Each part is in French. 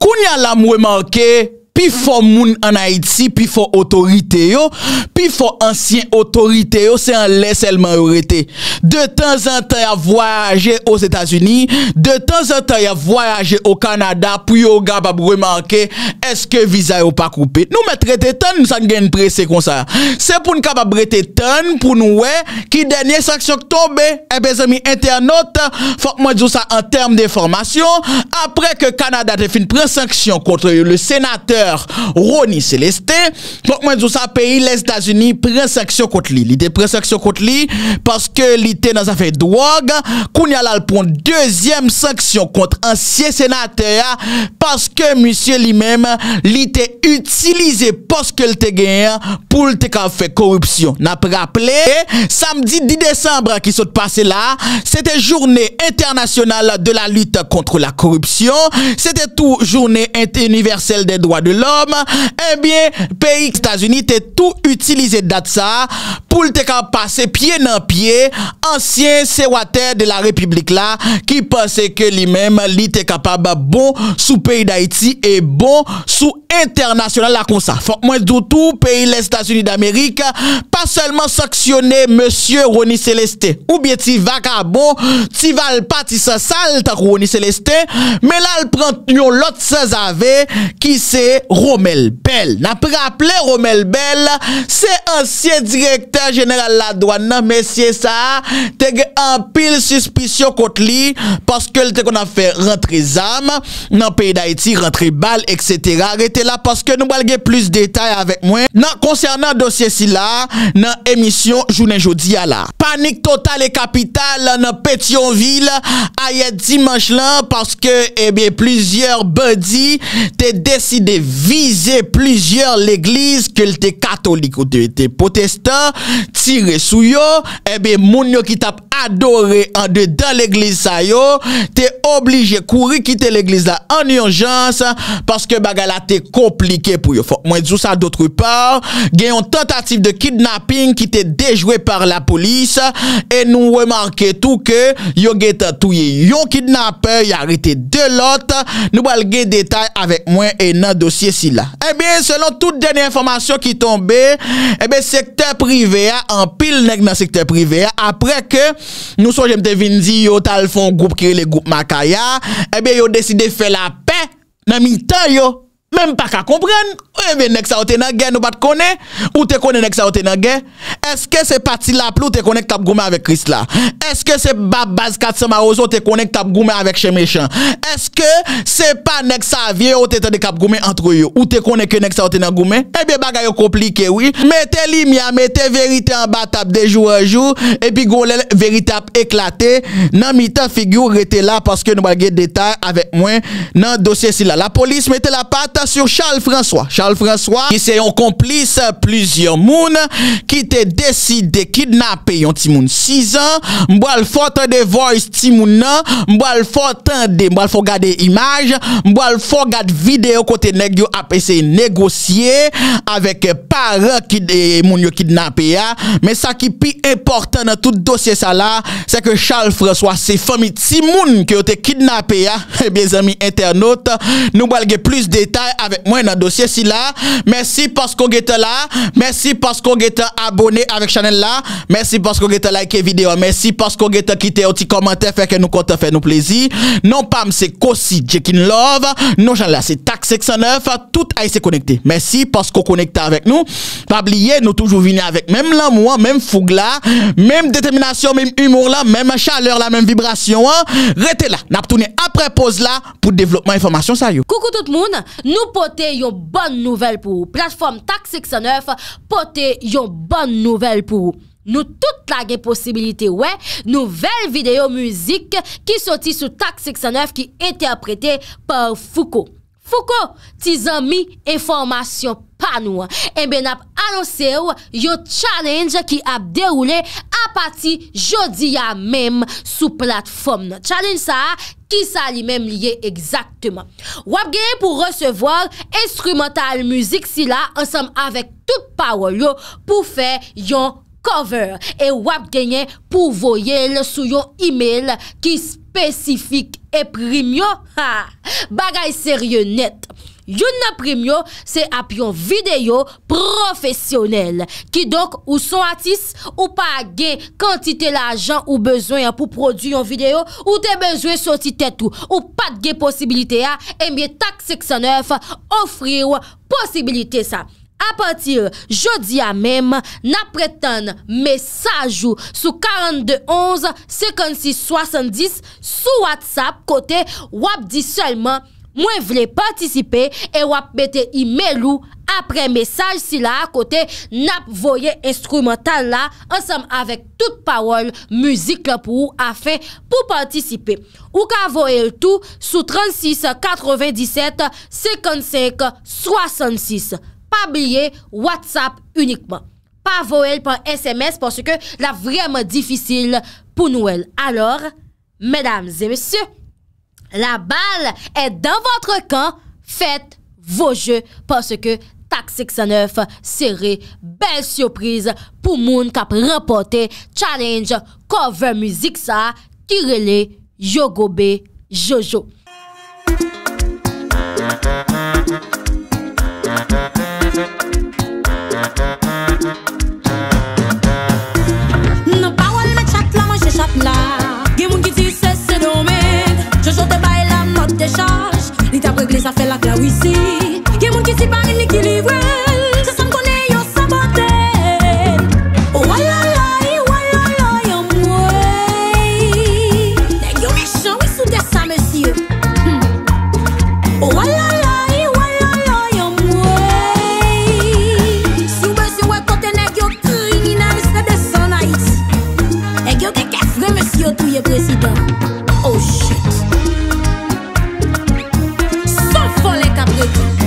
Kounya la mou remarqué, pi fo moun en Haïti, pi fo autorité yo, pi fo ancien autorité yo, c'est en lait seulement arrêté. De temps en temps y a voyagé aux États-Unis, de temps en temps y a voyagé au Canada, puis yo capable remarquer est-ce que visa yo pas coupé. Nous mettre des tonnes, ça gagne pressé comme ça. C'est pour nous capable des tonnes pour nous ouais qui dernière sanction tombe. Eh bien amis internautes, faut que moi dise ça en termes d'information après que Canada te fin prend sanction contre le sénateur Rony Célestin. Donc moi dis ça pays les États-Unis prend sanction contre lui. Il prend sanction contre lui parce que il était dans affaire drogue. Kounya la prend deuxième sanction contre ancien sénateur parce que monsieur lui-même il était utilisé parce que il te gagné pour te faire corruption. N'a pas rappelé samedi 10 décembre qui s'est passé là, c'était journée internationale de la lutte contre la corruption, c'était tout journée universelle des droits de l'homme. Eh bien, pays États-Unis t'es tout utilisé date ça pour te passer pied dans pied ancien sénateur de la République là qui pensait que lui-même lui était capable bon sous pays d'Haïti et bon sous international là comme ça. Faut moins du tout pays les États-Unis d'Amérique pas seulement sanctionner monsieur Rony Célestin ou bien ti vagabond, ti val pas ti sa sale tant Rony Célestin, mais là il prend yon l'autre sans ave qui c'est Romel Bell. N'a pas rappelé Romel Bell, c'est ancien directeur général la douane, monsieur ça, te gen en pile suspicion contre lui parce que te qu'on a fait rentrer zam dans pays d'Haïti, rentrer balle etc. Arrêtez là parce que nous allons plus de détails avec moi concernant dossier si là dans émission journée jodi à la. Panique totale et capitale dans Pétionville hier dimanche là parce que eh bien plusieurs bandits t'ont décidé viser plusieurs l'église que était catholique ou était protestant, tirer sous yo, eh bien moun yo qui t'a adoré en dedans l'église ça yo, t'es obligé courir quitter l'église là en urgence parce que bagala t'es compliqué pour yo. Faut moi dis ça d'autre part, gagne une tentative de kidnapping qui t'est déjoué par la police et nous remarquer tout que yo geta touye yon kidnappeur y arrêté de l'autre. Nous va le détail avec moi et dans dossier si là. Eh bien selon toute dernière information qui tombait, eh bien secteur privé en pile nèg dans secteur privé après que nous sommes vinn di yo tal fon groupe qui le groupe Makaya, eh bien yo décidé faire la paix dans mi-temps yo. Même pas qu'à comprendre. Eh bien, nex a oté nan gen, nous pas te connaît. Ou te connaît nex a oté nan gen. Est-ce que c'est parti la plou te connaît tap goumé avec Christ là? Est-ce que c'est Babaz 400 Marozo te connaît tap goumé avec chez méchant? Est-ce que c'est pas nex a vie ou te tande kap goumé entre eux? Ou te connaît que nex a oté nan goumé? Eh bien, bagay yo compliqué, oui. Mettez lumière, mettez vérité en bas tap de jour en jour. Et puis, golel vérité ap éclaté. Nan mi tan figure rete là parce que nous bagay détail avec moi nan dossier si là. La police mettez la patte sur Charles François. Charles François qui c'est un complice plusieurs moun qui te décidé kidnapper yon ti moun 6 ans. M'bral fort de voice ti moun nan, m'bral fort tande, m'bral fort garder image, m'bral fort garder vidéo côté nèg yo a essayer négocier avec parents qui moun yo kidnapper. Mais ça qui pi important dans tout dossier ça là, c'est que Charles François c'est famille ti moun qui te kidnapper. Eh bien amis internautes, nous bral gè plus détails avec moi dans dossier si là. Merci parce qu'on est là, merci parce qu'on est abonné avec channel là, merci parce qu'on est liké vidéo, merci parce qu'on est quitté un petit commentaire fait que nous comptons faire nous plaisir. Non pas c'est Kosi Jekin Love, non channel là c'est TAK509, tout a été connecté. Merci parce qu'on connecte avec nous. Pas oublier nous toujours venir avec même l'amour, même fougue là, même détermination, même humour là, même chaleur là, même vibration. Restez là, n'a tourné après pause là pour développement information ça yo. Coucou tout le monde, nous porter une bonne nouvelle pour plateforme TAK509, porter une bonne nouvelle pour nous toute la gen possibilité ouais nouvelle vidéo musique qui sorti sur TAK509 qui interprétée par FOUCO. FOUCO, tes amis information pas nous. Et bien n'a annoncé un challenge qui a déroulé à partir jeudi à même sous plateforme. Challenge ça qui ça lui-même lié exactement. Wap gen pour recevoir instrumental musique si là ensemble avec toute parole pour faire yon cover et wap gagner pour voyer le sous yon email qui spécifique et prime ha bagay sérieux net. Yon nan prime c'est ap yon vidéo professionnelle qui donc ou son artiste ou pas gain quantité l'argent ou besoin pour produire une vidéo ou te besoin sorti tête ou pas de possibilité a et bien TAK509 offrir possibilité ça. À partir jeudi à même, n'a prétend message ou sous 42 11 56 70 sous WhatsApp côté wap dit seulement moi voulais participer et wap mette email ou après message si là à côté n'a voyé instrumental là ensemble avec toute parole musique là pour afin pour participer ou ka voyé tout sous 36 97 55 66. Pas oublier WhatsApp uniquement. Pas voyer par SMS parce que la vraiment difficile pour nous. Alors, mesdames et messieurs, la balle est dans votre camp. Faites vos jeux parce que TAK509 serait belle surprise pour moun kap remporter challenge cover musique ça qui relève Yogobe Jojo. Là, il y a qui dit c'est domaine. Je chante pas la note de charge. Il t'a réglé ça fait la claire ici. Il y a qui dit par une qui livre. C'est ça me connaît, yo saboté. Oh la la, oh la la, yo moué. Yo méchant, oui, soudé ça, monsieur. Oh la la, oh la la, yo moué. Sous besoin, ouais, quand t'es nèg, yo criminel, c'est de son Haïti. Nèg, yo t'es monsieur tout est président. Oh shit. Sans folle caprédit.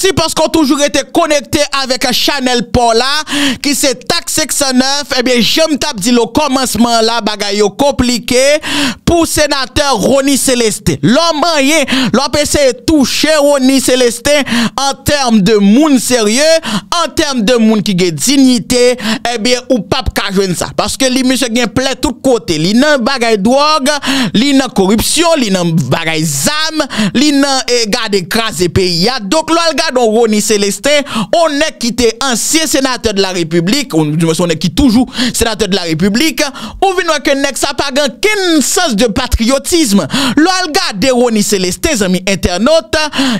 Merci parce qu'on toujours été connecté avec Chanel Paula qui c'est TAK509. Eh bien, je me tape dit le commencement là, bagaille compliqué pour sénateur Rony Célestin. L'homme rien, l'homme essaie de toucher Rony Célestin en termes de monde sérieux, en termes de monde qui a dignité, eh bien, ou pas ka joindre ça. Parce que les monsieur qui plaît tout côté, li nan bagaille drogue, li nan corruption, li nan bagaille zam, li nan garde écraser pays. Donc là, regardons Rony Célestin, on est qui était ancien sénateur de la République, on est qui toujours sénateur de la République, on voit que nek ça pas grand ken sens de patriotisme. Là, regardez Rony Célestin, amis internautes,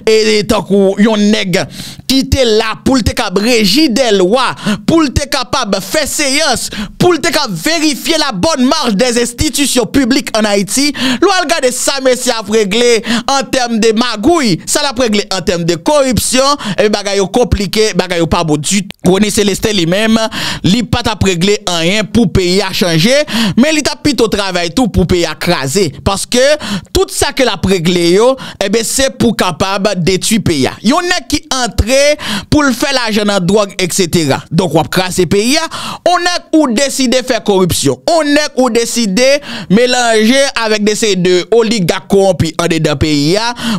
et tant qu'on yon nèg qui était là pour le capable régir des lois, pour le capable faire séance, pour le capable vérifier la bonne marche des institutions publiques en Haïti, là, regardez ça, monsieur a réglé en termes de magouille, ça l'a réglé en termes de corruption, et bagaille compliqué, bagaille pas beau du tout. Rony Célestin lui-même, il pas t'a réglé rien pour payer à changer, mais il t'a plutôt travaillé tout pour payer à craser. Parce que tout ça que l'a réglé yo, eh ben c'est pour capable détruire pays. Y'en a qui entré pour le faire l'argent dans drogue, etc. Donc on craser pays, on a ou décidé faire corruption, on a ou décidé mélanger avec des séries de oligarques corrompus en dedans pays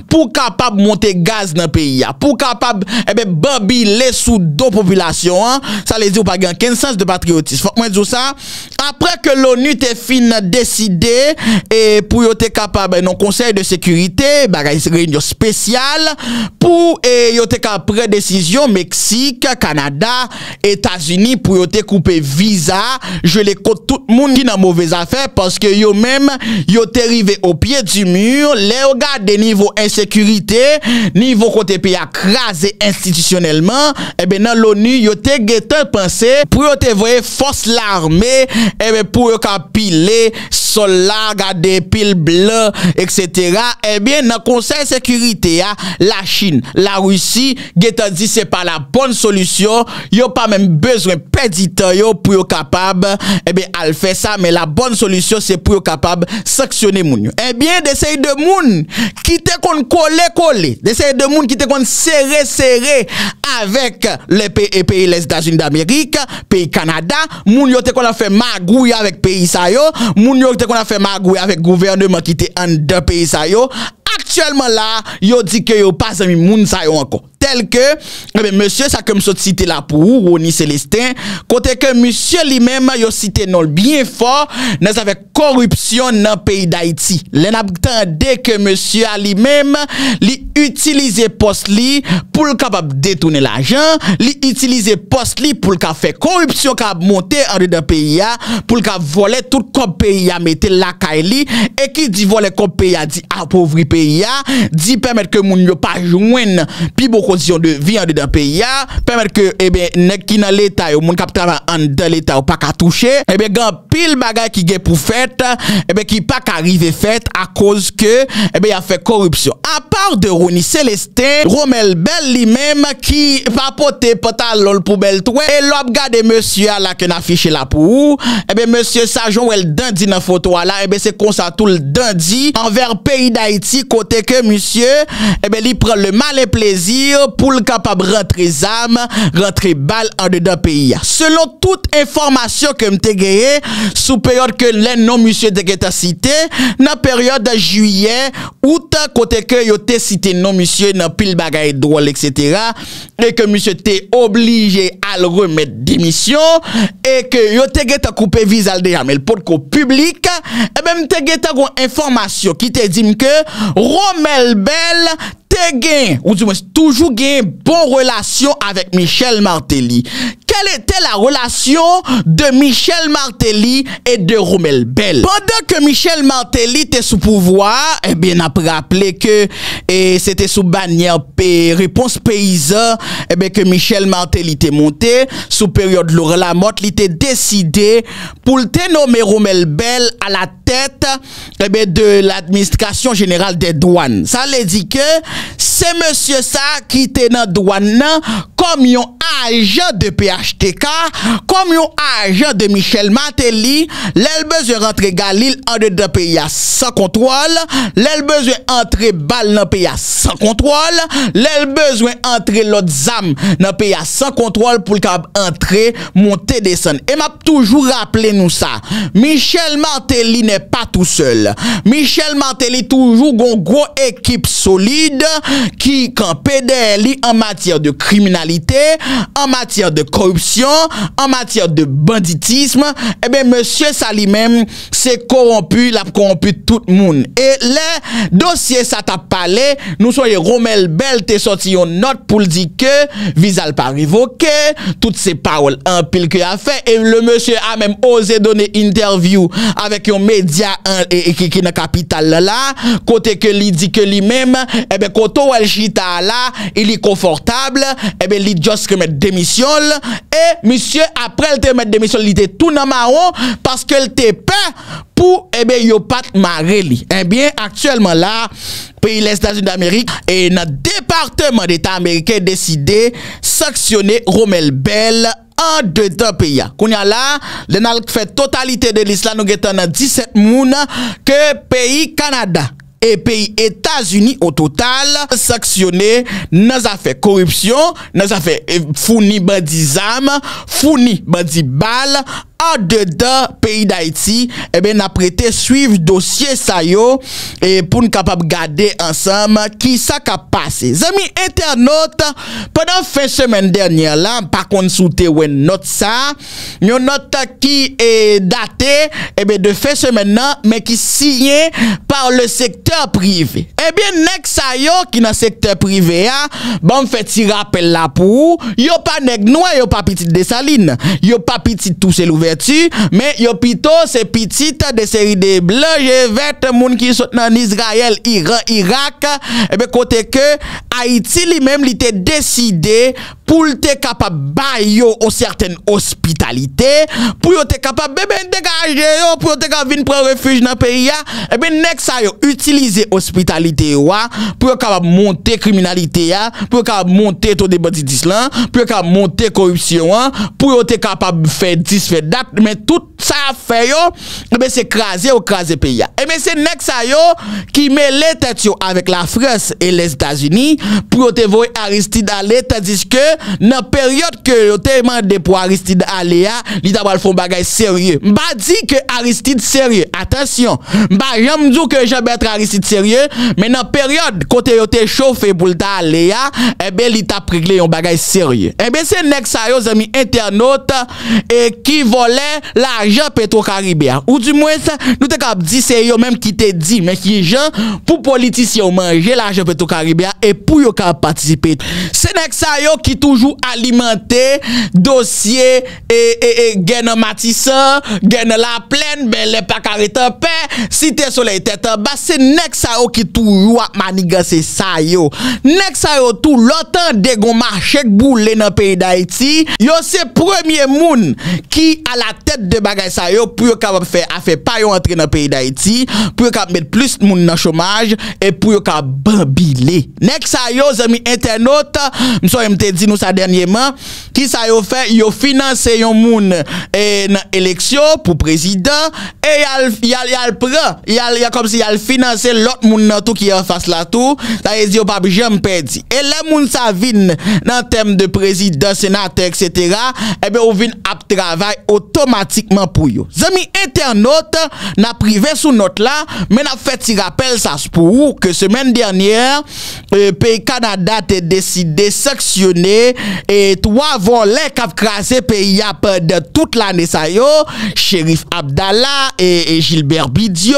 pour capable monter gaz dans pays, pour capable eh ben babiler sous dos population, hein? Ça les dit ou pas gagne aucun sens de patriotisme. Faut que moi dis ça après que l'ONU t'est fin décidé et pour yo t'es capable non conseil de sécurité, bagay réunion spéciale pour yo t'es capable décision Mexique, Canada, États-Unis pour yo t'es couper visa, je les compte tout le monde qui dans mauvaise affaire parce que yo même yo t'es arrivé au pied du mur, les regarder niveau insécurité, niveau côté pays écrasé institutionnellement, et ben dans l'ONU yo t'es guetant penser pour yo t'es voyer force l'armée et ben pour yo capiler soldats garder pile blanc etc. Eh bien dans conseil sécurité la Chine, la Russie guetant dit c'est pas la bonne solution, yo pas même besoin péditant yo pour yo capable et ben al faire ça, mais la bonne solution c'est pour yo capable sanctionner moun yo. Eh bien d'essayer de moun qui te kon coller d'essayer de moun qui te kon serrer avec les pays les États-Unis d'Amérique, pays Canada, moun yo te kon a fait magouille avec pays ça yo, moun yo te kon a fait magouille avec gouvernement qui était en deux pays ça yo. Actuellement là, yo dit que yo pas ami moun ça yo encore. Tel que monsieur ça comme cité là pour Rony Célestin, côté que monsieur lui-même yo cité non bien fort, nous avec corruption dans pays d'Haïti. Les n'attendait que monsieur lui-même li utiliser poste li pour le capable détourner l'argent, li utiliser poste li pour le faire corruption qui a monté en dedans pays pour le voler tout comme pays a mettre la caille et qui dit voler comme pays a dit appauvrir pays a, dit permettre que moun yo pas joindre puis beaucoup conditions de vie en dedans pays permettre que eh bien nèg qui dans l'état ou moun k'ap travaille en dedans l'état ou pas ka toucher, eh bien grand pile bagay qui gen pour fête eh bien qui pas arrivé fête à cause que eh bien y a fait corruption. À part de Rony Célestin, Romel Bell lui-même qui papote pantalon pour belle toi et l'op gade monsieur là que n'affiche là pour eh bien monsieur Sajon elle dandy dans photo là, eh bien c'est comme ça tout le dandy envers pays d'Haïti côté que monsieur eh bien il prend le mal et plaisir pour le capable rentrer armes, rentrer balles en dedans pays. Selon toute information que m'te gagné sous période que les non monsieur te geta cité, dans période de juillet août côté que yo te cité non monsieur dans pile bagaille drôle etc. et que monsieur te obligé à le remettre démission et que yo te geta couper visa déjà mais le compte public et même te geta gon information qui te dit que Romel Bell gain ou du moins toujours gain bonne relation avec Michel Martelly. Quelle était la relation de Michel Martelly et de Romel Bell? Pendant que Michel Martelly était sous pouvoir, eh bien, on a rappelé que c'était sous bannière réponse paysan, eh bien, que Michel Martelly était monté, sous période Laurent Lamotte, il était décidé pour te nommer Romel Bell à la tête eh bien, de l'administration générale des douanes. Ça veut dire que c'est monsieur ça qui était dans douane comme yon agent de PHTK, comme yon agent de Michel Martelly, l'elbeuse rentre Galil en dedans pays sans contrôle, l'elbeuse entre balle dans pays sans contrôle, l'elbeuse entre l'autre zam dans pays sans contrôle pour le cap entrer, monter, descendre. Et m'a toujours rappelé nous ça. Michel Martelly n'est pas tout seul. Michel Martelly toujours une grosse équipe solide qui campe derrière lui en matière de criminalité, en matière de corruption, en matière de banditisme. Eh bien, monsieur ça lui-même, c'est corrompu, l'a corrompu tout le monde. Et les dossiers, ça t'a parlé, nous soyons Romel Bell, t'es sorti une note pour dire que Visal pas révoqué, toutes ces paroles en pile qu'il a fait, et le monsieur a même osé donner interview avec un média qui dans capitale là, côté que lui dit que lui-même, eh bien, côté où elle chita là, il est confortable, eh bien, il juste que mettre démission, et monsieur, après le te mettre démission, il était tout dans marron, parce que le te peur pour, eh bien, yo pat maré li. Eh bien, actuellement là, pays les États-Unis d'Amérique et notre département d'État américain décidé sanctionner Romel Bell en dedans pays. Kounya là, le nalk fait totalité de l'islam, nous getan dans 17 moun que pays Canada et pays États-Unis au total sanctionné dans affaires corruption, dans affaires fourni bandits armes, fourni bandits balles en dedans pays d'Haïti. Eh bien, n'a prêté suivre dossier ça yo et pour nous capable garder ensemble qui ça qu'a passé. Amis internautes, pendant fin semaine dernière là, par contre soute ou note ça, une note qui est datée eh bien de fin semaine là, mais qui signée par le secteur privé. Eh bien, nèg ça yo qui dans secteur privé a, bon fait ti rappel là pour yo pas nèg noir, yo pas petit Dessalines, yo pas petit tout c'est l'ouvert. Mais yo pito c'est petite de série de blancs et verts moun qui sont en Israël, Iran, Irak. Et bien côté que Haïti lui-même il était décidé pour te capable bayo une certaine hospitalité, pour te capable ben dégager yo, pour te capable venir prendre refuge dans pays. Et bien next ça yo utiliser hospitalité pour capable monter criminalité, pour capable monter taux de banditisme, pour capable monter corruption, pour te capable faire disfaire. Mais tout ça a fait c'est écraser ou écraser pays. Et bien c'est next ça yo qui met les têtes avec la France et les États-Unis pour te voir Aristide aller, tandis que dans période que yo te demandé pour Aristide aller li t'a bal font bagay sérieux. M'pa dit que Aristide sérieux, attention, m'pa jamais dit que Jean-Bertrand Aristide sérieux, mais dans période côté yo te chauffé pour t'a aller eh ben li t'a réglé un bagay sérieux. Eh ben c'est next ça yo amis internautes et qui volait l'argent Petro-Caribéen. Ou du moins, nous te cap dit c'est eux même qui te dit, mais qui gens pour politiciens manger l'argent Petro-Caribéen et pour yo cap participer. C'est next ça yo qui toujours alimenté dossier et gagne Matissan, gagne la plaine, ben les pas carré en paix, si t'es soleil tête en bas, c'est next ça qui toujours manigancé ça yo. Next ça yo tout l'autant de gon marché boule dans pays d'Haïti, yo c'est premier moun qui à la tête de bagay ça yo pour capable faire affaire pas yo entrer dans pays d'Haïti, pour capable mettre plus moun dans chômage et pour capable bambiler. Next ça yo amis internautes, m'soyem te dit nous ça dernièrement qui ça yo fait yo financer yon moun dans élection pour président et yal prend yal comme si yal financer l'autre moun nan tout qui en face là tout ça veut dire pas jamais perdu et les moun ça vinn dans thème de président sénateur etc. et ben ou vinn ap travail automatiquement pour yo amis internautes n'a privé sous note là mais n'a fait ti rappel ça pour que semaine dernière pays Canada te décidé sanctionner et trois volets qui ont crasé pays pendant toute l'année ça yo Shérif Abdallah et Gilbert Bidio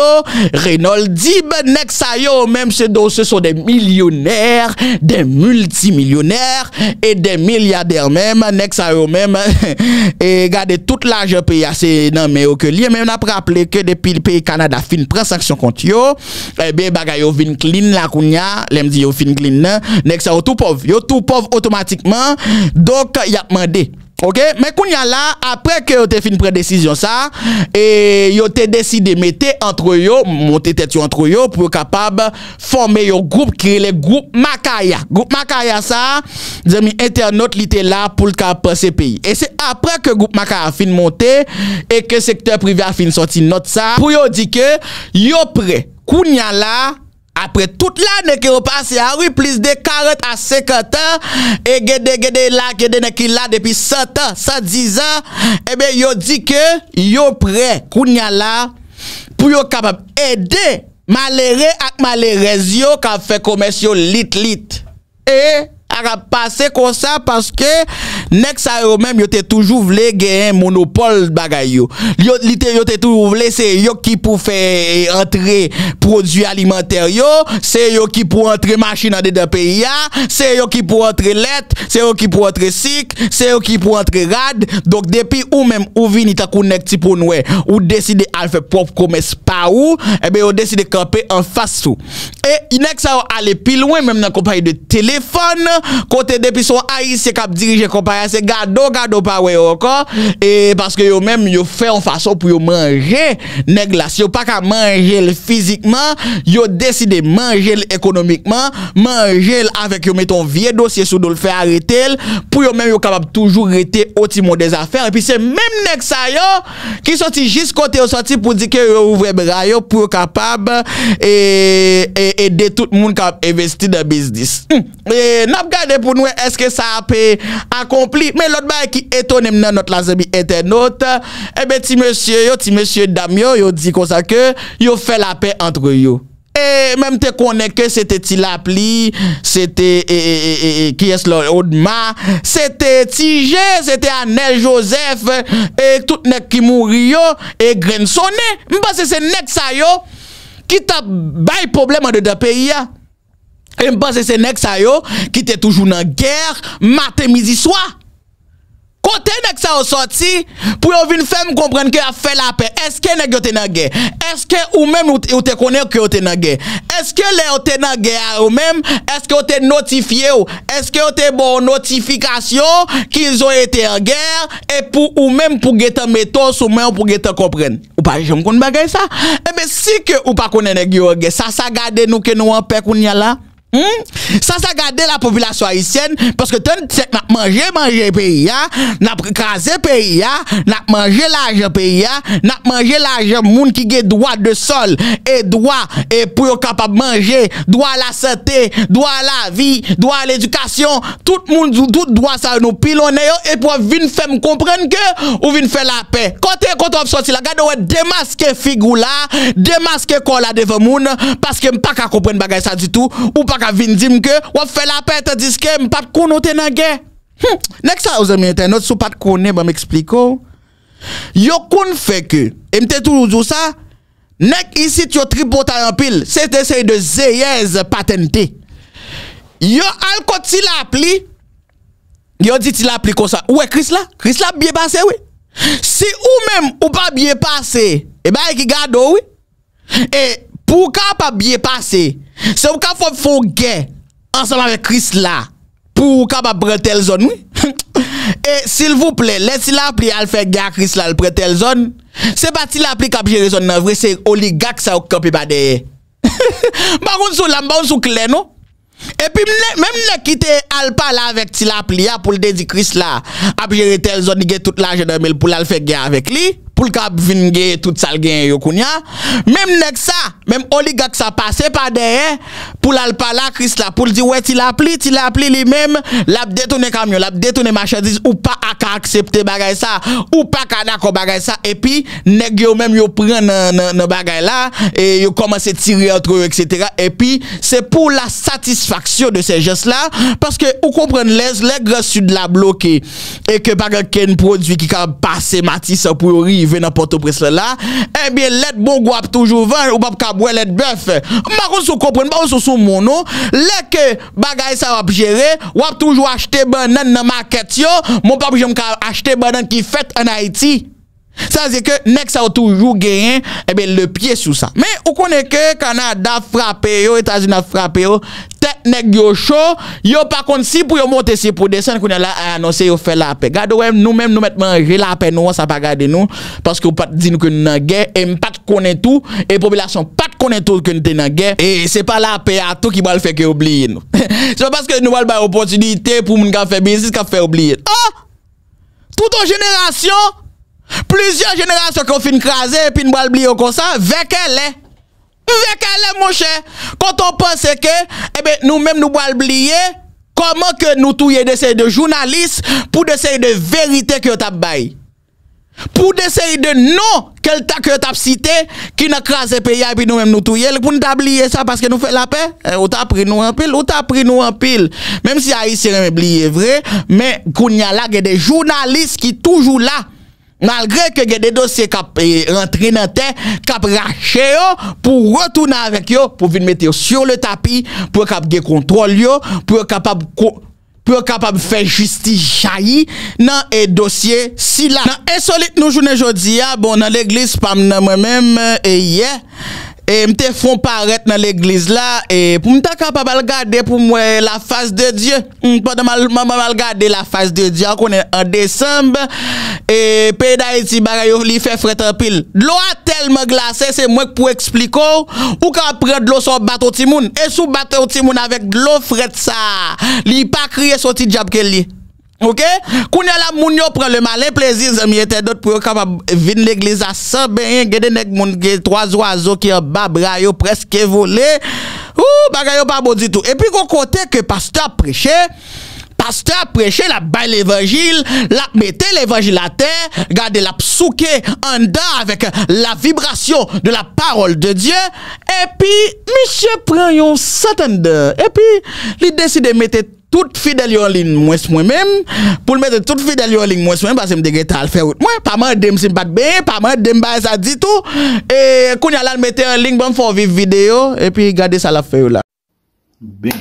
Reynold Dib next ça yo même ce sont des millionnaires des multimillionnaires et des milliardaires même next ça yo même et regardez tout l'argent pays c'est non mais que lié même n'a pas rappelé que depuis le pays Canada fin prend sanction contre yo et ben bagay yo vin clean la kounya l'aime dit yo fin clean next ça yo tout pauvre automatiquement donc il a demandé OK, mais qu'on y a là après que tu fin prendre décision ça et yo t'ai décidé mettre entre yo monter tête entre yo pour capable former un groupe qui est le groupe Makaya. Groupe Makaya ça, des amis internautes li était là pour le cap ces pays. Et c'est après que groupe Makaya fin monter et que secteur privé a fin sorti note ça pour yo dire que yo prêt. Qu'on y a là après toute l'année qui ont passé à oui, plus de 40 à 50 ans, et qui là depuis 100 ans, 110 ans, eh bien, ils ont dit que ils sont prêts, Kounya là, pour être capable d'aider malheureux et malheureux qui ont fait commerce lit-lit. Et, à passer comme ça parce que next à eux-mêmes ils étaient toujours voulu gagner un monopole bagaille yo ils étaient toujours voulu c'est yo qui pour faire entrer produits alimentaires yo c'est yo qui pour entrer machine dans des pays c'est yo qui pour entrer lettre c'est yo qui pour entrer sick c'est yo qui pour entrer rad donc depuis ou même ou vini ta connecti pour nous ou décider à faire propre commerce pas ou et ben on décide camper en face tout et next à aller plus loin même dans compagnie de téléphone côté depuis son haïtien qui a dirigé compagnie c'est gado pas ouais encore et parce que yo même yo fait en façon pour yo manger nèg là si yo pas qu'à manger physiquement yo décidé manger économiquement manger avec yo metton vieux dossier sous le faire arrêter pour yo même yo capable toujours rester au timon des affaires et puis c'est même nèg ça yo qui sorti juste côté yo sorti pour dire que yo ouvre bras yo pour capable et aider tout le monde qui investit dans business et n'a regardé pour nous est-ce que ça a pu accompli mais l'autre bail qui étonne dans notre lazami internaute et ben ti monsieur Damio yo dit comme ça que yo fait la paix entre yo et même te connais que c'était ti l'appli c'était qui est là Odma c'était Tigé c'était Anel Joseph et tout nèg qui mouri yo et Grensonné me pense c'est nèg ça yo qui t'a bail problème dans pays. Et je pense que c'est Nex Ayo qui était toujours dans la guerre, matin, midi, soir. Côté Nex Ayo sorti, pour yon vin femme comprendre que a fait la paix. Est-ce que Nex Ayo dans la guerre? Est-ce que ou même ou te connaît que yon dans la guerre? Est-ce que les yon dans la guerre ou même? Est-ce que yon te notifié ou? Est-ce que yon te bon notification qu'ils ont été en guerre? Et pour ou même pour geta métos ou même pour geta comprendre? Ou pas, j'aime qu'on bagaille ça? Eh bien, si que ou pas connaît Nex Ayo, ça gade nous que nous en paix qu'on y a là? Ça garde la population haïtienne parce que tant que manger pays n'a crasé pays n'a mangé l'argent pays n'a mangé l'argent monde qui a droit de sol et droit et pour capable manger droit à la santé droit à la vie droit à l'éducation tout le monde tout droit ça nous pilonner et pour venir faire me comprendre que ou venir faire la paix quand on sorti la garde ouais démasquer figure là démasquer corps là devant monde parce que pas qu'à comprendre bagage ça du tout ou pas qu'à venir dire que ou fait la paix tandis que pas connait dans guerre. Next ça aux amis internautes sou pas connait ba m'expliquer. Yo kon fait que et m'était toujours ça nek ici yo tripota en pile, c'était série de zeyez patenté. Yo al koti la pli. Yo dit il appli comme ça. Ouais Chris là bien passé oui. Si ou même ou pas bien passé, et ben qui garde oui. Et pour ka pas bien passé, c'est pour ka faut guerre ensemble avec Chris là. Pour capable prendre telle zone oui. Et s'il vous plaît, laissez la appli à faire gars Chris là, prendre telle zone. C'est pas il appli cap gérer zone vrai, c'est oligarque ça camper pas derrière. Par contre sur la bande sous clé non. Et puis même qui était al parler avec ti l'appli pour le dédi Chris là, a gérer telle zone, il tout l'argent dans mail pour la faire gars avec lui. Pour le cap vingue tout ça le gain yo kounya même nek ça même oligarque ça passé par derrière pour la parler Chris là pour dire ouais il a appelé lui même l'a détourné camion l'a détourné marchandise ou pas à accepter bagay ça ou pas à d'accord bagay ça et puis nèg yo même yo prend dans bagay là et yo commencé tirer entre eux etc. et puis c'est pour la satisfaction de ces gens là parce que ou comprendre les grands sud la bloqué et que pas qu'un produit qui a passé Matisse pour rive dans Port-au-Prince là eh bien let bon goût toujours vendre ou pas ka boire let bœuf ma kon sou comprendre ba sou sou mon nom les que bagay ça va gérer ou toujours acheter banane dans market yo mon papa j'aime ka acheter banane qui fait en Haïti ça veut dire que next ça toujours gagné eh bien le pied sous ça mais on connaît que Canada frappé yo États-Unis frappé yo tête nèg yo chaud, yo pas contre si pour yo monter si pour descendre qu'on là annoncer yo fait la paix. Gade ouais nous-mêmes nous mettre manger la paix nous ça pas garder nous parce que pas dit nous que nous nan guerre et pas connaît tout et population pas connaît tout que nous dans guerre et c'est pas la paix à tout qui va le faire que oublier nous. C'est parce que nous va ba opportunité pour moun ka faire business ka faire oublier. Ah! Toute une génération, plusieurs générations qui ont fini craser et puis nous va oublier comme ça, avec elle. Mon cher, quand on pense que eh ben, nous-mêmes nous allons oublier comment que nous touillons d'essayer de journalistes pour d'essayer de vérité que t'as bail, pour d'essayer de non quel tas que t'as cité qui n'a crasé pays et puis nous-mêmes nous touillons pour nous oublier ça parce que nous faisons la paix. On t'a pris nous en pile, on t'a pris nous en pile. Même si Haïtien oublié vrai, mais qu'on y a là des journalistes qui toujours là. Malgré que y a des dossiers qui rentrent dans terre, qui raché pour retourner avec eux, pour venir mettre sur le tapis, pour qu'ils contrôlent, pour qu'ils capable faire justice jaillir dans les dossiers si là. Dans insolite nous journée aujourd'hui, bon dans l'église pas moi-même et hier et m'te font paraître dans l'église là et pour m'ta capable regarder pour moi la face de Dieu pendant mal regarder la face de Dieu qu'on est en décembre et pays d'Haïti bagaille li fait fret en pile l'eau a tellement glacé c'est moi pour expliquer ou ka prendre l'eau sur bateau timoun et sous bateau timoun avec l'eau fret ça li pas crier sorti diable que li. OK? Qu'on la moun yo prend le malin plaisir zami était d'autres pour capable venir l'église à sans ben gade nèg moun trois oiseaux qui en bas bra yo presque volé. Ou bagay yo pas bon du tout. Et puis qu'on côté que pasteur prêcher la baille l'évangile, la mettez l'évangile à terre, gardez la psouke en dedans avec la vibration de la parole de Dieu et puis monsieur prend yon satan de et puis il décide de mettre toute fidèle en ligne moi-même pour mettre toute fidèle en ligne moi-même parce que me dégueter à le faire moi pas mandé me c'est pas bien pas mandé me ça dit tout et qu'on y a là mettre en ligne bon faut vivre vidéo et puis garder ça la fait là bien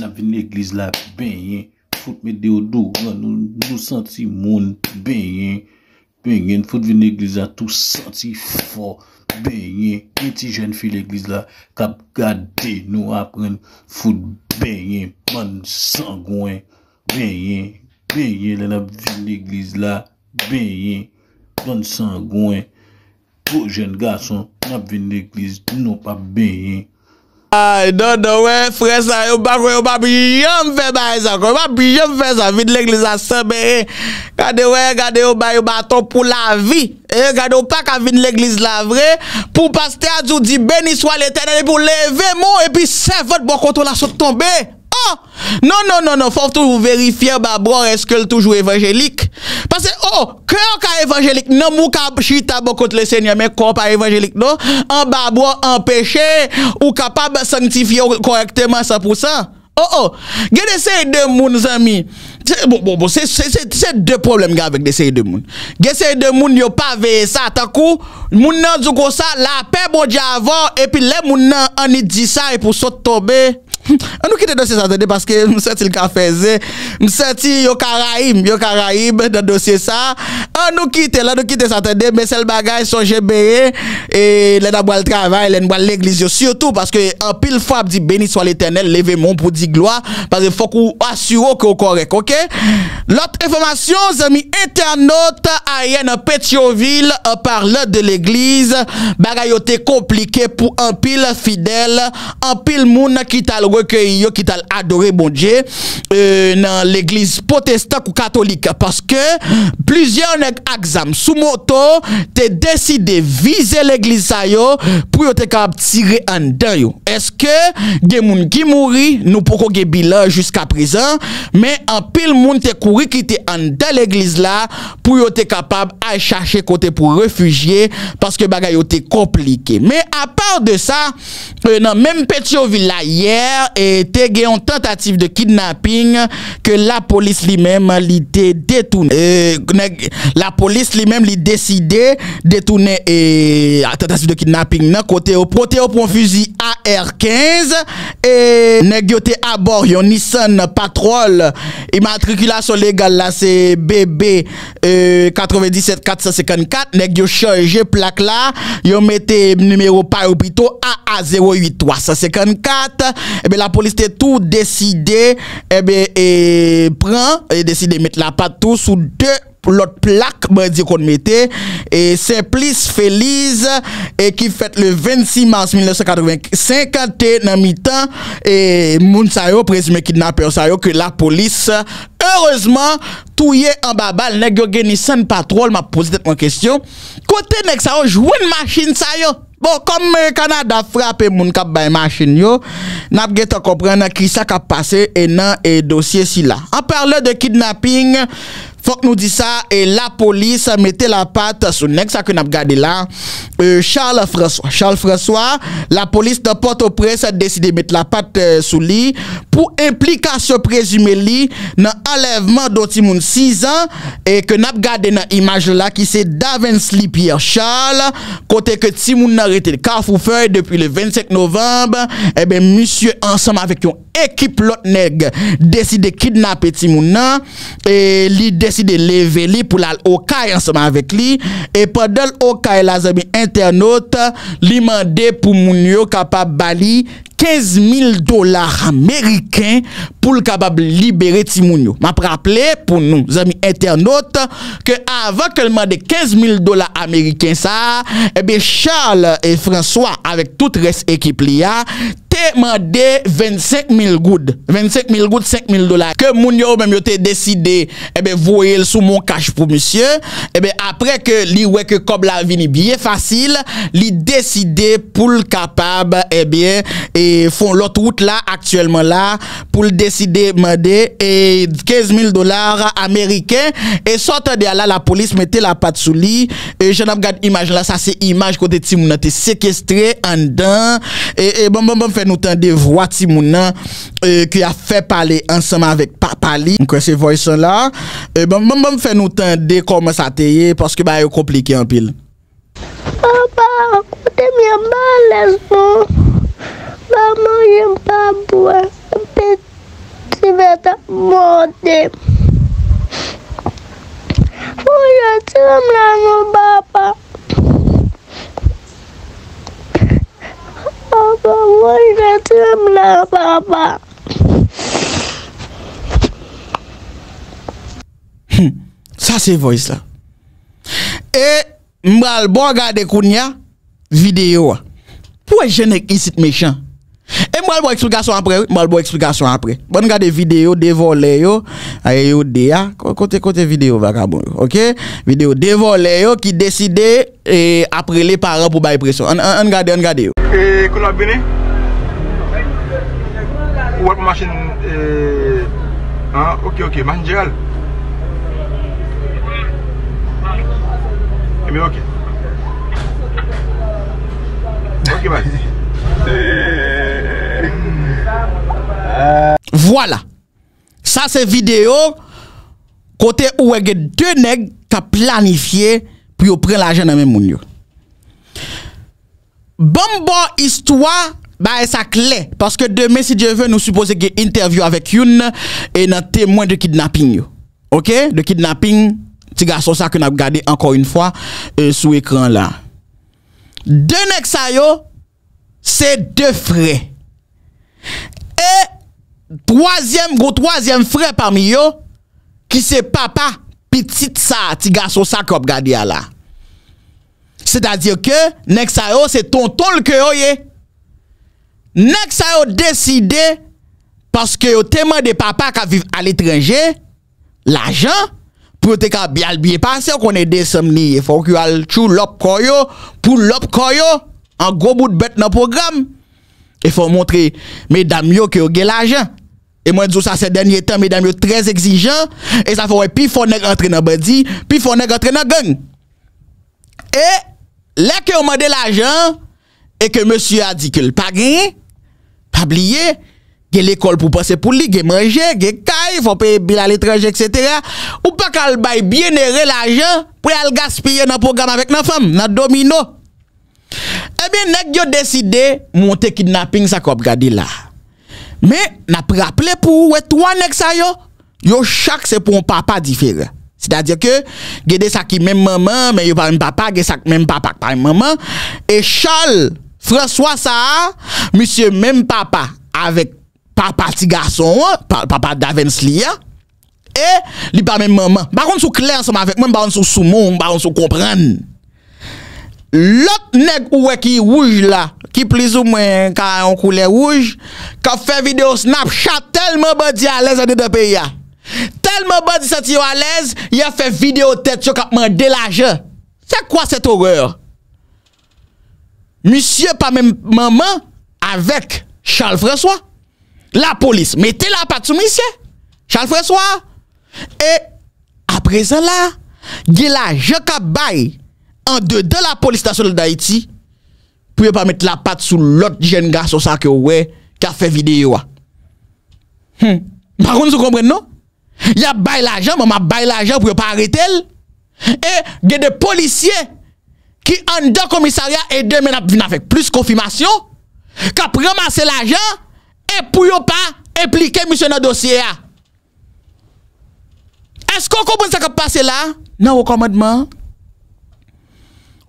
on a vu l'église là bien foot mettre au dos nous sentir monde bien faut venir l'église là tout sentir fort bien petit jeune fille l'église là cap garder nous apprendre foot bien man sangouin bien la ville l'église là bien man sangouin pour jeune garçon la ville l'église non pas bien aïe dodo ouais frère ça yo pas bien fait ba ça quoi pas bien fait ça ville l'église à ça ben regardez yo ba yo bâton pour la vie et regardez pas qu'à venir l'église la vraie pour pasteur a dit béni soit l'Éternel pour lever mon et puis c'est votre bon contre la saute tomber. Oh non faut toujours vérifier babro est-ce que toujours évangélique parce que oh cœur ka évangélique non mou ka chita bon contre le Seigneur mais corps pas évangélique non en babro empêché ou capable sanctifier correctement 100%. Gade ces deux moun amis. Bon c'est deux problèmes avec des séries de moun. Gade ces deux moun yo pas veiller ça tant coup moun nan dou ko ça la paix bon Dieu avant et puis les moun nan on dit ça et pour saute tomber. On nous quitte dossier ça parce que nous senti le café, nous senti yo Caraïbe dans dossier ça. On nous quitte là nous quitte ça mais celle bagage sont GBE et les d'abord le travail, les l'église surtout parce que en pile fois dit béni soit l'Éternel, levez mon pour dire gloire parce que faut qu'on assure que correct, OK? L'autre information amis internautes aérienne Pétionville en parlant de l'église, bagage était compliqué pour en pile fidèle, en pile monde qui t'a recueilli qui t'a adoré bon Dieu dans l'église protestante ou catholique parce que plusieurs nèg exam sous moto t'es décidé viser l'église ça yo pour te capable tirer en dedans yo est-ce que gen moun qui mouri nous poko gen bilan jusqu'à présent mais en pile moun t'es couru qui t'es en dedans l'église là pour te capable à chercher côté pour réfugier parce que bagay yo t'es compliqué mais à part de ça dans même Pétionville là hier et t'es en tentative de kidnapping que la police lui-même lui détourne. La police lui-même lui décidé détourner et tentative de kidnapping nan côté au proté au point fusil AR-15 et négoté à bord yon Nissan Patrol immatriculation légale là c'est BB 97454 négio chargé plaque là yon mette numéro par hôpital AA08354. bien la police était tout décidé et bien et prend et décidé mettre la patte tout sous deux l'autre plaque bandit qu'on mettait et c'est Simplice Félix et qui fête le 26 mars 1985 dans mi-temps et moun sa yo présumé kidnapper sa yo que la police heureusement touye en babal nèg yo geni sans patrol m'a posé tête en question côté nèg sa yo joine machine sa yo. Bon, comme Canada frappe moun kap bay machine yo, n'a pas gete comprendre ki sa kap passé et nan et dossier si là. En parlant de kidnapping, faut que nous dit ça et la police mettait la patte sur nèg ça que n'a gardé là. Charles François, la police de Port-au-Prince a décidé de mettre la patte sous lui pour implication présumée li dans enlèvement d'oti moun 6 ans et que n'a gardé dans image là qui c'est Davin Slipier Pierre Charles côté que ti moun arrêté Carrefour-Feuille depuis le 25 novembre et ben monsieur ensemble avec une équipe l'autre nèg décidé kidnapper ti moun nan et li décidé lever li pour la Okaï ensemble avec lui et pendant Okaï la zami internaute li mandé pour moun yo capable bali $15,000 américains pour le capable libérer Timounio. M'a rappelé pour nous amis internautes que avant qu'elle demande $15,000 américains ça, eh bien Charles et François avec toute reste équipe lia te mandé 25 000 gouttes, $5,000 que Mounio même yote décidé eh bien voyer sous mon cash pour monsieur. Eh bien après que li ouais que comme la vie bien facile, li décidé pour le capable eh bien et font l'autre route là actuellement là pour décider demander et $15,000 américains et sortant de là la police mettait la patte sous lui et je regarde image là ça c'est image côté Timouna était séquestré en dedans et bon fait nous tendre voix Timouna qui a fait parler ensemble avec papa li donc ces voix là et bon fait nous tendre comment ça t'est parce que bah compliqué en pile papa côté mi mal maman, j'aime pas boire. Tu vas te monter. Faut que tu me la mon papa. Papa, faut que tu me la papa. Ça, c'est voice là. Et, m'bral bon regarder Kounia, vidéo. Pourquoi je n'ai ici méchant? Et moi, je vais explication après. Bon, regardez vidéo dévolée yo. Aïe, yo, déa. Côté vidéo, vagabond. Ok? Vidéo dévolée yo qui décide et après les parents pour bailler pression. On regarde yo. Et, qu'on a béni? Ou machine. Hein? Ok. Machine Gérald. Mais ok. Ok, vas-y. Voilà. Ça c'est vidéo côté où il y a deux nègres qui ont planifié pour prendre l'argent dans même monde. Bon histoire bah ça clé parce que demain si Dieu veut nous supposer qu'il y a une interview avec une et un témoin de kidnapping. OK, de kidnapping, petit garçon ça que n'a regardé encore une fois sous écran là. Deux nègres ça yo c'est deux frères. Et troisième frère parmi eux qui c'est papa petit ça petit garçon ça qu'on regarde là. C'est-à-dire que next ça c'est tonton le que yoé. Next ça décidé parce que yo témoin de papa qui vivent à l'étranger l'argent pour te ka bien passer qu'on est désemni il faut que al chou l'op koyo pour l'op koyo en gros bout de bête dans programme. Il faut montrer, mesdames, yo, que vous avez l'argent. Et moi, je dis ça ces derniers temps, mesdames, yo, très exigeants. Et ça fait, puis, faut nèg entrer dans bandi, puis, faut nèg entrer dans gang. Et, là, que vous demandez l'argent, et que monsieur a dit que le pas gagné, pas oublié, il y a l'école pour passer pour lui, il y a manger, il y a caille, il faut payer bill à l'étranger, etc. Ou pas qu'elle baille bien errer l'argent, pour aller gaspiller dans le programme avec nos femmes, dans le domino. Eh bien, nèg yo décidé monter kidnapping ça qu'on regarder là. Mais n'a pas rappelé pour trois nèg ça yo chaque c'est pour un papa différent. C'est-à-dire que gade ça qui même maman mais yo pas même papa, gade ça même papa pas même maman et Charles François ça monsieur même papa avec papa petit garçon, papa Davin Slipier et li pas même maman. Par contre sous clair ensemble avec moi, par contre sous soumon, par contre sous comprendre. L'autre nèg oué qui rouge là, qui plus ou moins ka en couleur rouge, ka fait vidéo Snapchat tellement bandi à l'aise dans le pays là. Tellement bandi senti à l'aise, il a fait vidéo tête yo ka mandé l'argent. C'est quoi cette horreur? Monsieur pas même maman avec Charles François. La police mettez la patte sous monsieur Charles François. Et après ça là, il y a l'argent qui baille en dedans la police nationale d'Haïti pour pas mettre la patte sous l'autre jeune garçon ça que ouais qui a fait vidéo. Par contre, vous comprenez non? Il y a bail l'argent, maman bail l'argent pour pas arrêter elle. Et il y a des policiers qui en dans commissariat et demain n'a venir avec plus confirmation qui a ramassé l'argent et pour yon pas impliquer monsieur dans dossier. Est-ce qu'on comprend ce qui a passé là? Non, au commandement.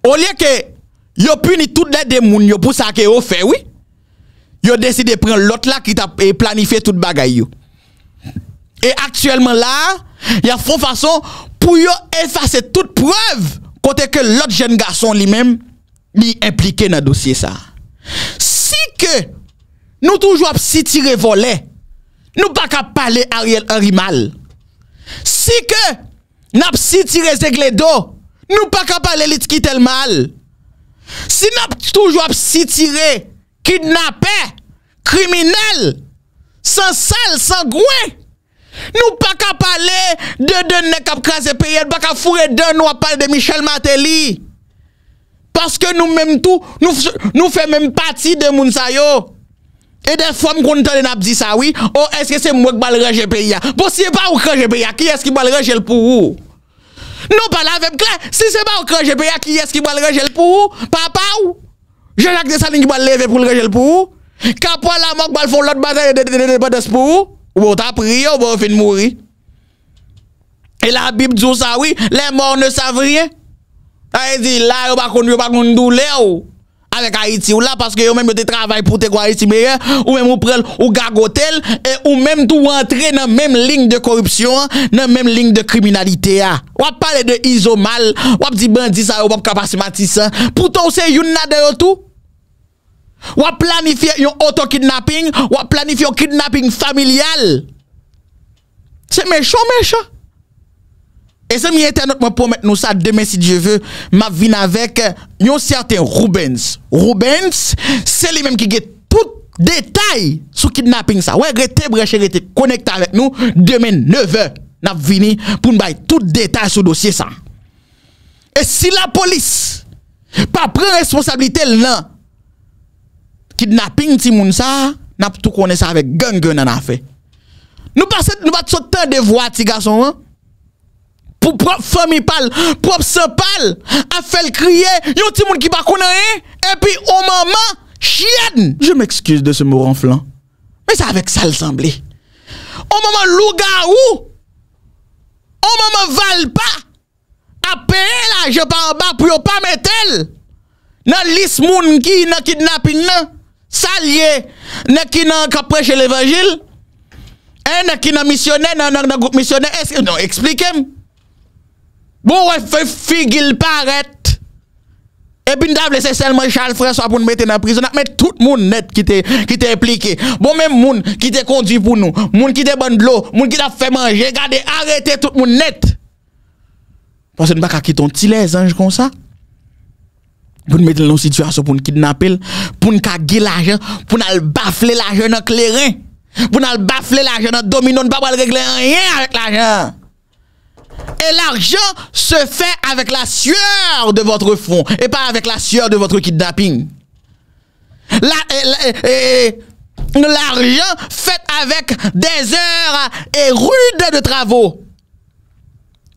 Au lieu que yon puni tout les démons yon pour ça que yon fait, oui. Yon décide de prendre l'autre là qui t'a planifié tout bagay yon. Et actuellement là, yon font façon pour yon effacer toute preuve côté que l'autre jeune garçon lui-même lui impliqué dans dossier ça. Si que nous toujours si tirer volet, nous pas qu'à parler Ariel Henry mal. Si que n'a si tirer Zegledo, nous pas qu'à parler lit qui tel mal. Si n'a toujours si tirer kidnapper, criminel, sans sale, sans gouin, nous pas qu'à parler de ne cap craser pays, pas qu'à fourrer de nous à parler de Michel Martelly. Parce que nous même tout, nous fait même partie de Mounsayo. Et des fois, je dit ça, oui. Oh, est-ce que c'est moi qui vais ranger le pays? Bon, si ce n'est pas vous qui ranger le pays, qui est-ce qui va le ranger pour vous? Non, pas la même clair. Si ce n'est pas vous qui ranger le pays, qui est-ce qui va le ranger pour vous? Papa ou? Jean-Jacques Dessalines qui va le lever pour le ranger pour vous? Capo la mort qui va le faire l'autre bataille de pour vous? Ou t'as prié, ou vous finissez de mourir? Et la Bible dit ça, oui. Les morts ne savent rien. Elle dit, là, vous ne pouvez pas douleur. Avec Haïti ou là parce que yo même te travail pour te quoi Haïti meilleur ou même ou prel ou gagotel et ou même tout entrer dans même ligne de corruption, dans même ligne de criminalité. Ou parler de isomal, ou dit bandit ça ou pas capable matissant. Pourtant c'est une nade tout. Ou planifier un auto kidnapping, ou planifier un kidnapping familial. C'est méchant méchant. Et c'est mi internet moi promet nous ça demain si Dieu veut, m'a vinn avec un certain Rubens. Rubens, c'est lui même qui get tout détail sur kidnapping ça. Ouais, rete branché, rete connecté avec nous demain 9h. N'a vinn pour nous bailler tout détail sur dossier ça. Et si la police pas prend responsabilité là kidnapping ti moun ça, n'a tout connait ça avec gang nan affaire. Nous pas tant de voix ti garçon hein. Pour propre famille pal, propre sang pal, a fait le crier, yon ti moun ki pa konnen rien, et puis au maman, chienne. Je m'excuse de ce mot ronflant, mais c'est avec ça le semblé. Au maman lougaou, au maman valpa, a payer l'argent par bas pour yon pas mettel, nan lis moun ki nan kidnapping nan, salye, nan ki nan ka prêche l'évangile, et nan ki nan missionnaire, nan groupe missionnaire, non, expliquez-moi. Bon, ouais, fait figil paraît. Et puis, nous laissé seulement Charles François pour nous mettre dans la prison. Mais tout le monde net qui était impliqué. Bon, même monde qui était conduit pour nous. Monde qui était bon de l'eau. Monde qui t'a fait manger. Regardez, arrêtez tout le monde net. Parce que nous ne pouvons pas quitter un petit les anges comme ça. Pour nous mettre dans une situation pour nous kidnapper. Pour nous caguer l'argent. Pour nous baffler l'argent dans le clairin. Pour nous baffler l'argent dans le domino. Nous ne pouvons pas régler rien avec l'argent. Et l'argent se fait avec la sueur de votre front et pas avec la sueur de votre kidnapping. L'argent fait avec des heures et rudes de travaux.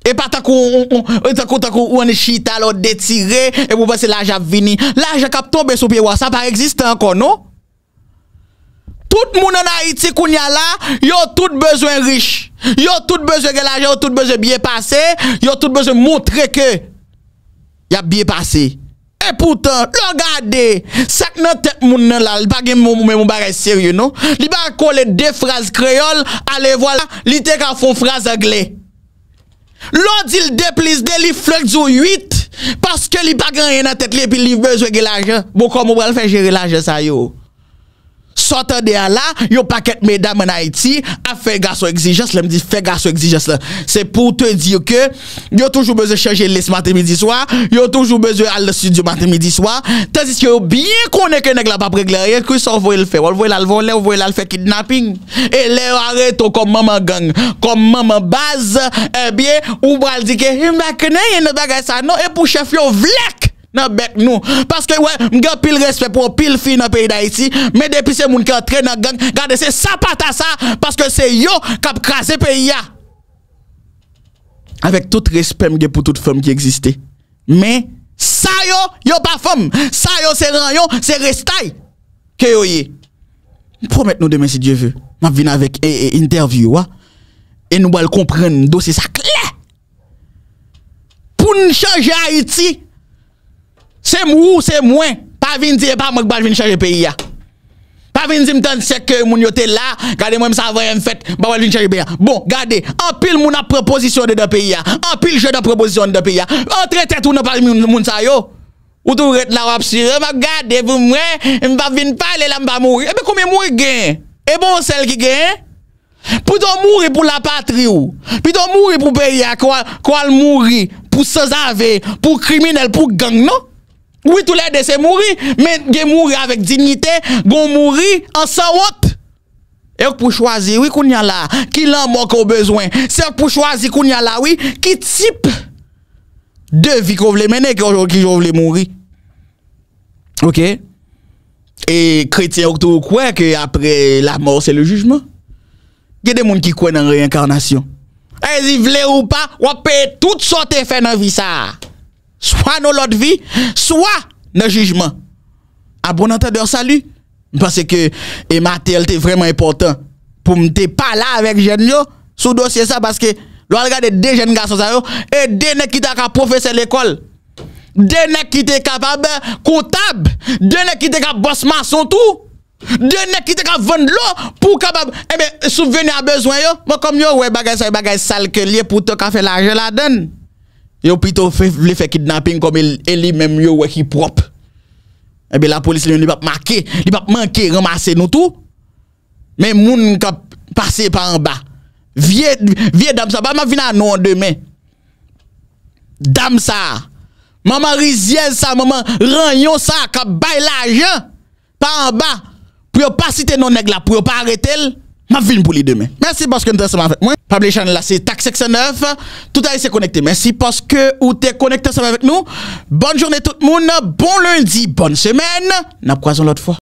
Et pas tant qu'on est chita, l'autre détiré, et vous pensez l'argent vini. L'argent qui tombe sous pied, ça pas existe encore, non? Tout le monde en Haïti, kounya la, yo tout besoin riche. Yo tout besoin de l'argent, yo tout besoin bien passé. Yo tout besoin montrer que y a bien passé. Et pourtant, regardez, ça que notre tête moun nan la, pas gen mon bagay sérieux non. Li ba coller deux phrases créole, allez voilà, li te ka font phrase anglais. L'odile de plus de li flèche du 8 parce que li pa gen rien dans tête li puis li besoin de l'argent. Bon comment on va faire gérer l'argent ça yo. Sortant de là, yo paquet mesdames en Haïti a fait garçon exigence, là me dit fait garçon exigence là. C'est pour te dire que yo toujours besoin changer les matin midi soir, yo toujours besoin aller studio matin midi soir, tandis que yo bien connaît que nèg la pas régler rien, que ça voit le faire, on voit là le voler, on voit là le faire kidnapping. Et les arrête comme maman gang, comme maman base, eh bien ou bral dit que m'a connait rien bagage ça non et pour chef yo vlek. Nous parce que ouais m'gan pile respect pour pile fille dans pays d'Haïti mais depuis ces moun qui entraîne dans gang gardez c'est ça pas ça parce que c'est yo qui craser pays là avec tout respect m'gan pour toute femme qui existait mais ça yo pas femme ça yo c'est rayon c'est restaille que yo y promet nous demain si Dieu veut m'a venir avec interview et nous allons comprendre dossier ça clair pour nous changer Haïti. C'est mou, c'est moins. Pas vin dire pas moi qui vais changer pays là. Pas vin dire m'tend c'est que moun yo té là, gardez moi ça va en fait, ba va venir changer pays. Bon, gardez, en pile moun a proposition dedans pays là. En pile je dans proposition dedans pays là. Entre tête ou non pas moun ça yo. Ou tout ret là ou absire, va garder vous moi, m'pa venir parler là m'pa mourir. Et ben combien mourir gagne? Et bon celle qui gagne? Pour ton mourir pour la patrie ou. Puis ton mourir pour pays là, quoi mourir pour sans avé, pour criminel, pour gang non? Oui, tous les deux c'est mourir, mais ils mourir avec dignité, ils mourir en sans honte. Et pour choisir, oui, qu'on y a là, qui l'en manque au besoin. C'est pour choisir qu'on y a là, oui, qui type de vie qu'on veut mener, qui veut mourir. Ok? Et chrétien, on croit que après la mort, c'est le jugement. Il y a des gens qui croient dans la réincarnation. Et ils veulent ou pas, on paye toutes sortes de faits dans la vie, ça. Soit dans l'autre vie, soit dans le jugement. À bon entendeur, salut. Parce que et Matel est vraiment important pour me pas là avec jeune yo sous dossier ça parce que l'on regarde deux jeunes garçons ça et deux nèg qui t'a professeur l'école. Deux nèg qui t'es capable comptable, deux nèg qui t'es capable boss maçon tout. Deux nèg qui t'es capable vendre l'eau pour capable eh ben souvenir à besoin yo, moi comme yo ouais bagage sale que lié pour te faire l'argent la donne. Yo plutôt voulait faire kidnapping comme il même yo qui propre. Et bien la police li pas marqué, li pas manquer ramasser nous tout. Mais moun qui passer par en bas. Vieux dame ça pas m'a venir à nous demain. Dame ça. Maman Riziel ça, maman Ranyon ça qui bail l'argent par en bas pour pas citer non nèg là pour pas arrêter elle. Ma ville pour les demain. Merci parce que nous sommes avec moi. Public channel là c'est TAK509. Tout à l'heure c'est connecté. Merci parce que vous êtes connecté avec nous. Bonne journée tout le monde. Bon lundi. Bonne semaine. Nous croisons l'autre fois.